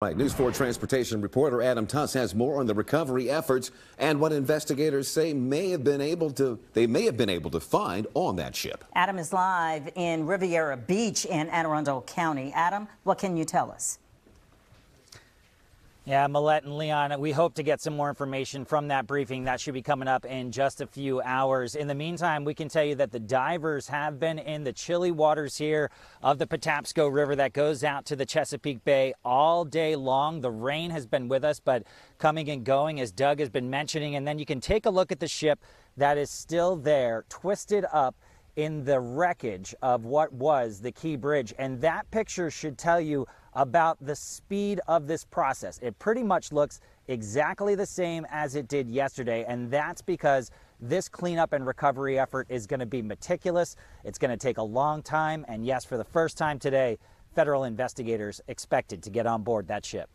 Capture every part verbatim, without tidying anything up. Right, News four transportation reporter Adam Tuss has more on the recovery efforts and what investigators say may have been able to they may have been able to find on that ship. Adam is live in Riviera Beach in Anne Arundel County. Adam, what can you tell us? Yeah, Millette and Leon, we hope to get some more information from that briefing. That should be coming up in just a few hours. In the meantime, we can tell you that the divers have been in the chilly waters here of the Patapsco River that goes out to the Chesapeake Bay all day long. The rain has been with us, but coming and going, as Doug has been mentioning. And then you can take a look at the ship that is still there, twisted up in the wreckage of what was the Key Bridge. And that picture should tell you about the speed of this process. It pretty much looks exactly the same as it did yesterday, and that's because this cleanup and recovery effort is going to be meticulous. It's going to take a long time, and yes, for the first time today, federal investigators expected to get on board that ship.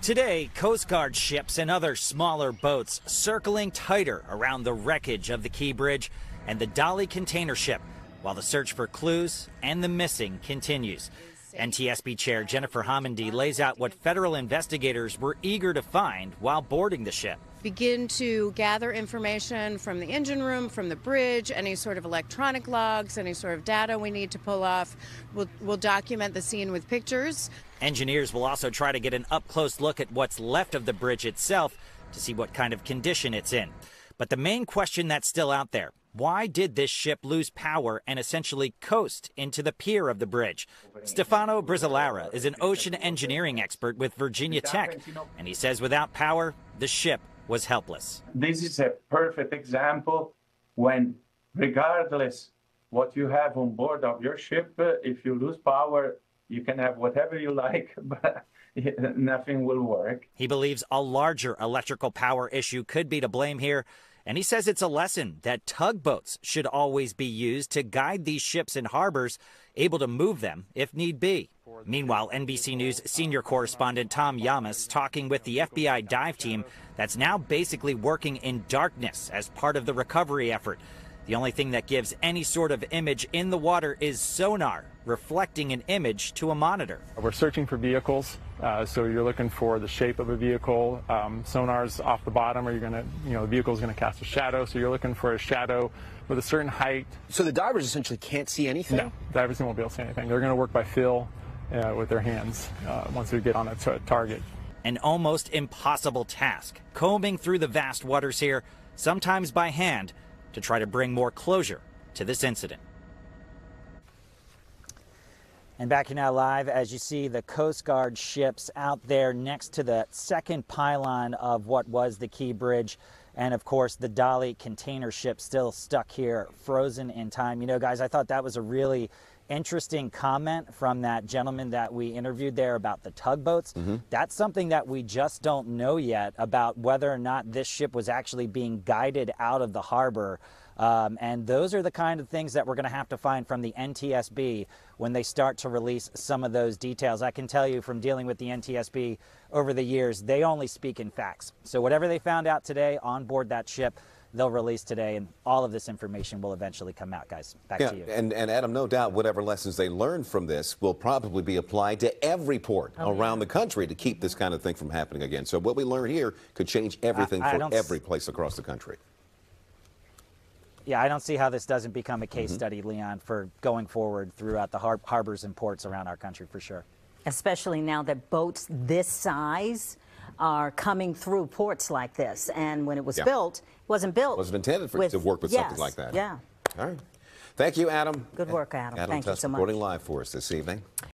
Today, Coast Guard ships and other smaller boats circling tighter around the wreckage of the Key Bridge and the Dali container ship, while the search for clues and the missing continues. N T S B Chair Jennifer Homendy lays out what federal investigators were eager to find while boarding the ship. Begin to gather information from the engine room, from the bridge, any sort of electronic logs, any sort of data we need to pull off. We'll, we'll document the scene with pictures. Engineers will also try to get an up-close look at what's left of the bridge itself to see what kind of condition it's in. But the main question that's still out there: why did this ship lose power and essentially coast into the pier of the bridge? Stefano Brisellara is an ocean engineering expert with Virginia Tech, and he says without power, the ship was helpless. This is a perfect example when, regardless what you have on board of your ship, if you lose power, you can have whatever you like, but nothing will work. He believes a larger electrical power issue could be to blame here. And he says it's a lesson that tugboats should always be used to guide these ships in harbors, able to move them if need be. Meanwhile, N B C News senior correspondent Tom Yamas talking with the F B I dive team that's now basically working in darkness as part of the recovery effort. The only thing that gives any sort of image in the water is sonar, reflecting an image to a monitor. We're searching for vehicles, uh, so you're looking for the shape of a vehicle. Um, sonar's off the bottom, or you're going to, you know, the vehicle's going to cast a shadow, so you're looking for a shadow with a certain height. So the divers essentially can't see anything? No, divers won't be able to see anything. They're going to work by feel uh, with their hands uh, once they get on a target. An almost impossible task, combing through the vast waters here, sometimes by hand, to try to bring more closure to this incident. And back here now live, as you see the Coast Guard ships out there next to the second pylon of what was the Key Bridge. And of course, the Dali container ship still stuck here, frozen in time. You know, guys, I thought that was a really interesting comment from that gentleman that we interviewed there about the tugboats. Mm-hmm. That's something that we just don't know yet about, whether or not this ship was actually being guided out of the harbor. Um, and those are the kind of things that we're going to have to find from the N T S B when they start to release some of those details. I can tell you from dealing with the N T S B over the years, they only speak in facts. So whatever they found out today on board that ship, they'll release today, and all of this information will eventually come out, guys. Back yeah, to you. And, and Adam, no doubt whatever lessons they learn from this will probably be applied to every port oh, around yeah. the country to keep this kind of thing from happening again. So what we learn here could change everything I, I for every place across the country. Yeah, I don't see how this doesn't become a case mm-hmm. study, Leon, for going forward throughout the har harbors and ports around our country, for sure. Especially now that boats this size are coming through ports like this, and when it was yeah. built, wasn't built. Wasn't intended for with, to work with yes, something like that. Yeah. All right. Thank you, Adam. Good work, Adam. Adam Thank Tuss you so much. Reporting live for us this evening.